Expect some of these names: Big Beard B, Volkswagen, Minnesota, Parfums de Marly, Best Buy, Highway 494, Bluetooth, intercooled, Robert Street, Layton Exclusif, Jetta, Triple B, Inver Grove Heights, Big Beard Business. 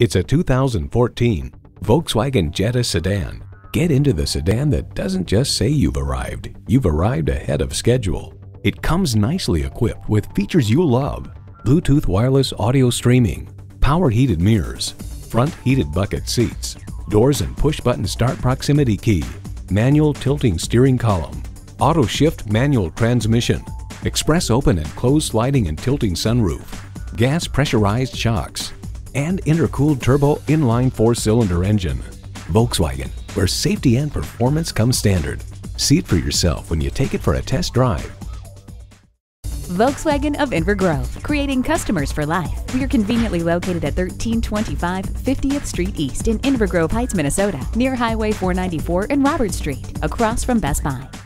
It's a 2014 Volkswagen Jetta sedan. Get into the sedan that doesn't just say you've arrived ahead of schedule. It comes nicely equipped with features you love: Bluetooth wireless audio streaming, power heated mirrors, front heated bucket seats, doors and push-button start proximity key, manual tilting steering column, auto shift manual transmission, express open and close sliding and tilting sunroof, gas pressurized shocks, and intercooled turbo inline four-cylinder engine. Volkswagen, where safety and performance come standard. See it for yourself when you take it for a test drive. Volkswagen of Inver Grove, creating customers for life. We are conveniently located at 1325 50th Street East in Inver Grove Heights, Minnesota, near Highway 494 and Robert Street, across from Best Buy.